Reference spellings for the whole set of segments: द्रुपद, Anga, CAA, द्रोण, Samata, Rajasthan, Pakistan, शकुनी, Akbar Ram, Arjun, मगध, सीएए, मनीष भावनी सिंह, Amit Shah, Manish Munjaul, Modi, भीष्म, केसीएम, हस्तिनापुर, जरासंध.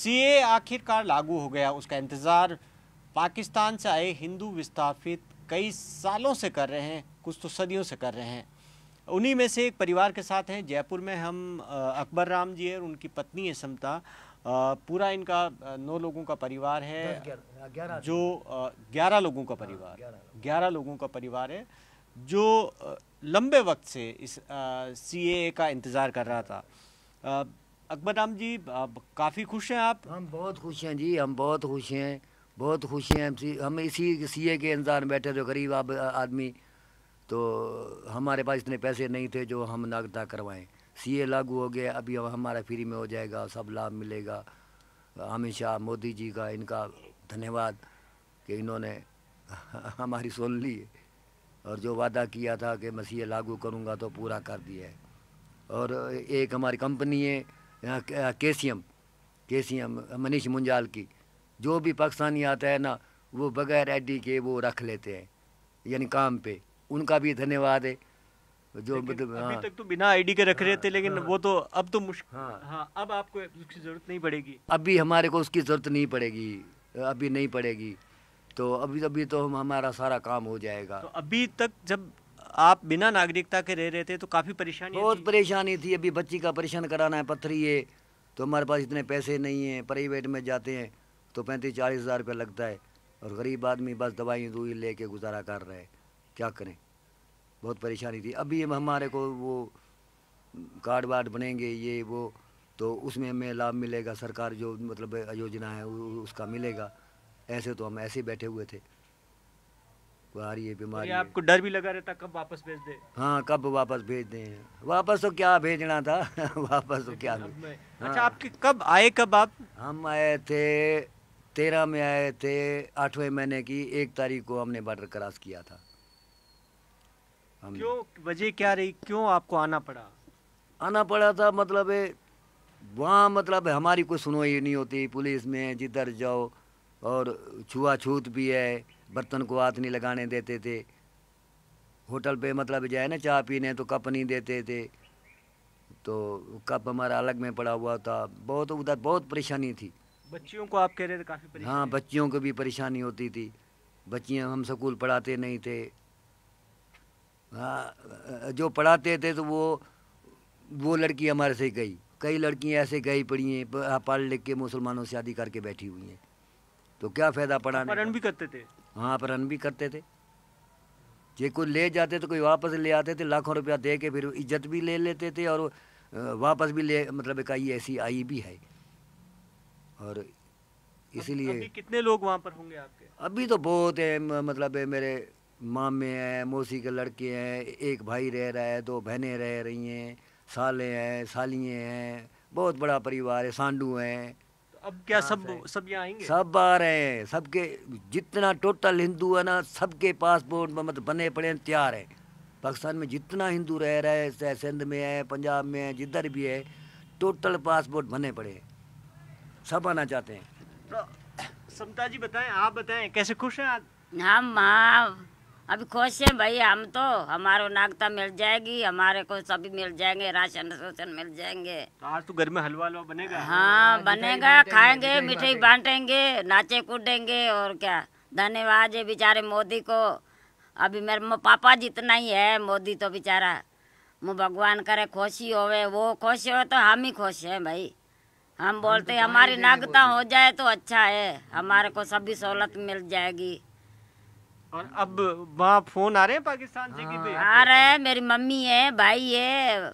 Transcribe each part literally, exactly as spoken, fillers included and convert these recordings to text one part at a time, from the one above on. CA आखिरकार लागू हो गया, उसका इंतज़ार पाकिस्तान से आए हिंदू विस्थापित कई सालों से कर रहे हैं, कुछ तो सदियों से कर रहे हैं। उन्हीं में से एक परिवार के साथ हैं जयपुर में हम, अकबर राम जी और उनकी पत्नी है समता। पूरा इनका नौ लोगों का परिवार है, ग्यार, जो ग्यारह लोगों का परिवार ग्यारह लोगों का परिवार है जो लंबे वक्त से इस सीएए का इंतज़ार कर रहा था। अकबर राम जी काफ़ी खुश हैं आप? हम बहुत खुश हैं जी, हम बहुत खुश हैं बहुत खुश हैं हम इसी सीए के इंतज़ार में बैठे, जो गरीब आदमी, तो हमारे पास इतने पैसे नहीं थे जो हम नागरिकता करवाएं। सीए लागू हो गया, अभी अब हमारा फ्री में हो जाएगा, सब लाभ मिलेगा। अमित शाह मोदी जी का इनका धन्यवाद कि इन्होंने हमारी सुन ली और जो वादा किया था कि मैं सीए लागू करूंगा तो पूरा कर दिया है। और एक हमारी कंपनी है केसीएम केसीएम मनीष मुंजाल की, जो भी पाकिस्तानी आता है ना वो बगैर आईडी के वो रख लेते हैं यानी काम पे, उनका भी धन्यवाद है। जो मतलब अभी हाँ, तक तो बिना आईडी के रख रहे थे, लेकिन हाँ, वो तो अब तो मुश्किल हाँ, हाँ, अब आपको उसकी ज़रूरत नहीं पड़ेगी। अभी हमारे को उसकी ज़रूरत नहीं पड़ेगी, अभी नहीं पड़ेगी, तो अभी अभी तो हम हमारा सारा काम हो जाएगा। तो अभी तक जब आप बिना नागरिकता के रह रहे थे तो काफ़ी परेशानी, बहुत परेशानी थी। अभी बच्ची का परेशान कराना है, पथरी है, तो हमारे पास इतने पैसे नहीं हैं। प्राइवेट में जाते हैं तो पैंतीस चालीस हज़ार रुपया लगता है और गरीब आदमी बस दवाई दुई ले कर गुजारा कर रहे हैं, क्या करें, बहुत परेशानी थी। अभी हमारे को वो कार्ड वार्ड बनेंगे ये वो, तो उसमें हमें लाभ मिलेगा, सरकार जो मतलब योजना है उसका मिलेगा। ऐसे तो हम ऐसे बैठे हुए थे, भारी ये बीमारी। आपको डर भी लगा रहता कब वापस भेज दे? हाँ, कब वापस भेज दें, वापस तो क्या भेजना था वापस तो क्या भेज... अच्छा, आपके कब आए कब आप? हम आए थे तेरह में आए थे, आठवें महीने की एक तारीख को हमने बॉर्डर क्रॉस किया था। क्यों, वजह क्या रही, क्यों आपको आना पड़ा? आना पड़ा था मतलब वहाँ मतलब हमारी कोई सुनवाई नहीं होती, पुलिस में जिधर जाओ, और छुआछूत भी है, बर्तन को हाथ नहीं लगाने देते थे, होटल पे मतलब जाए ना चाय पीने तो कप नहीं देते थे, तो कप हमारा अलग में पड़ा हुआ था। बहुत उधर बहुत परेशानी थी। बच्चियों को आप कह रहे थे काफ़ी परेशानी? हाँ, बच्चियों को भी परेशानी होती थी, बच्चियाँ हम स्कूल पढ़ाते नहीं थे, हाँ जो पढ़ाते थे तो वो वो लड़की हमारे से गई, कई लड़कियां ऐसे गई पड़ी हैं, पढ़ लिख के मुसलमानों से शादी करके बैठी हुई हैं, तो क्या फ़ायदा पढ़ाने? अपहरण भी करते थे? हाँ, अपहरण भी करते थे, ये कोई ले जाते तो कोई वापस ले आते थे, लाखों रुपया दे के फिर इज्जत भी ले लेते थे और वापस भी ले, मतलब कई ऐसी आई भी है। और इसीलिए कितने लोग वहाँ पर होंगे आपके? अभी तो बहुत है, मतलब मेरे मामे हैं, मौसी के लड़के हैं, एक भाई रह रहा है, दो बहनें रह रही हैं, साले हैं, सालिए हैं, बहुत बड़ा परिवार है, सांडू हैं। तो अब क्या सब सब यहाँ आएंगे? सब आ रहे हैं, सबके जितना टोटल हिंदू है ना सबके पासपोर्ट मतलब बने पड़े हैं, तैयार हैं। पाकिस्तान में जितना हिंदू रह रहा है, चाहे सिंध में है, पंजाब में है, जिधर भी है, टोटल पासपोर्ट बने पड़े हैं, सब आना चाहते हैं। तो समता जी बताएं, आप बताएं कैसे खुश हैं आज? हम अभी खुश हैं भाई, हम तो हमारो नागता मिल जाएगी, हमारे को सभी मिल जाएंगे, राशन राशन मिल जाएंगे। तो आज तो घर में हलवा हलवा बनेगा? हाँ बनेगा, खाएंगे, मिठाई बांटेंगे, नाचे कूदेंगे, और क्या। धन्यवाद है बेचारे मोदी को, अभी मेरे पापा जितना ही है मोदी तो बेचारा, मुँह भगवान करे खुशी होवे, वो खुश हो तो हम ही खुश हैं भाई। हम बोलते हमारी नागता हो जाए तो अच्छा है, हमारे को सभी सहूलत मिल जाएगी। और अब वहाँ फोन आ रहे हैं पाकिस्तान से? हाँ, आ रहे हैं, मेरी मम्मी है, भाई है,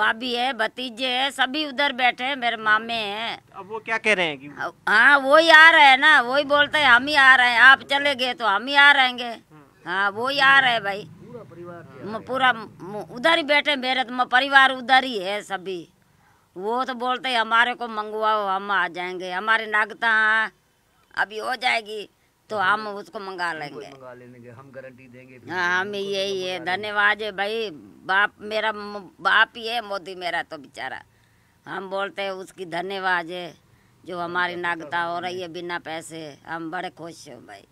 भाभी है, भतीजे है, सभी उधर बैठे हैं, मेरे मामे हैं। अब वो क्या कह रहे हैं कि हाँ वो ही आ रहे हैं ना, वो ही बोलते हैं हम ही आ रहे हैं, आप चले गए तो हम ही आ रहेंगे। हाँ वो ही आ रहे हैं भाई, पूरा परिवार पूरा उधर ही बैठे, मेरे तो परिवार उधर ही है सभी। वो तो बोलते है हमारे को मंगवाओ, हम आ जाएंगे, हमारे नागता अभी हो जाएगी तो हम उसको मंगा लेंगे, मंगा लेंगे, हम गारंटी देंगे। हाँ हमें यही है, धन्यवाद है भाई, बाप मेरा बाप ही है मोदी मेरा तो बेचारा, हम बोलते हैं उसकी धन्यवाद है जो हमारी नागरिकता हो रही है बिना पैसे, हम बड़े खुश हैं भाई।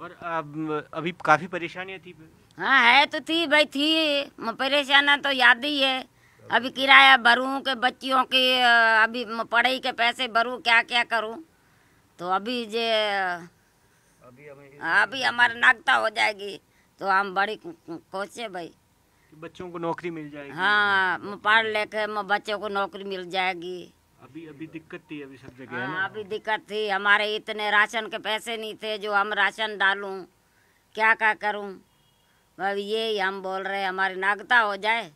और अब अभी काफ़ी परेशानियाँ थी? हाँ है तो थी भाई, थी परेशानियाँ तो याद ही है, अभी किराया भरूँ के बच्चियों के अभी पढ़ाई के पैसे भरूँ, क्या क्या करूँ। तो अभी जे अभी, अभी हमारा नागता हो जाएगी तो हम बड़ी कोशिश भाई बच्चों को नौकरी मिल जाएगी। हाँ, पढ़ लेके बच्चों को नौकरी मिल जाएगी। अभी अभी दिक्कत थी, अभी सब जगह है ना। अभी दिक्कत थी, हमारे इतने राशन के पैसे नहीं थे जो हम राशन डालूं, क्या क्या करूं। अब ये हम बोल रहे हमारी नागता हो जाए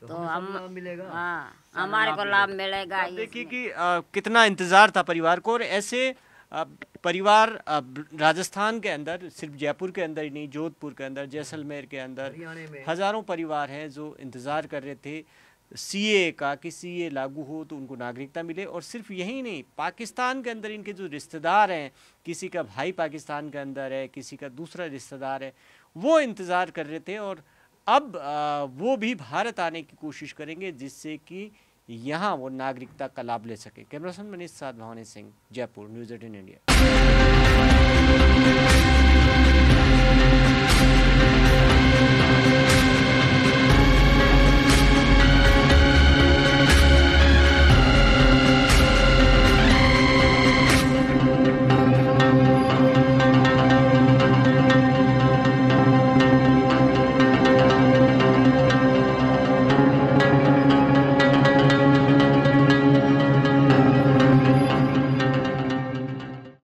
तो, तो हम मिलेगा। हाँ, हमारे को लाभ मिलेगा। देखिए कि आ, कितना इंतजार था परिवार को। और ऐसे आ, परिवार राजस्थान के अंदर, सिर्फ जयपुर के अंदर ही नहीं, जोधपुर के अंदर, जैसलमेर के अंदर हज़ारों परिवार हैं जो इंतज़ार कर रहे थे सीए का, कि सीए लागू हो तो उनको नागरिकता मिले। और सिर्फ यही नहीं, पाकिस्तान के अंदर इनके जो रिश्तेदार हैं, किसी का भाई पाकिस्तान के अंदर है, किसी का दूसरा रिश्तेदार है, वो इंतज़ार कर रहे थे। और अब आ, वो भी भारत आने की कोशिश करेंगे जिससे कि यहाँ वो नागरिकता का लाभ ले सके। कैमरामैन मनीष भावनी सिंह, जयपुर, न्यूज़ अठारह इंडिया।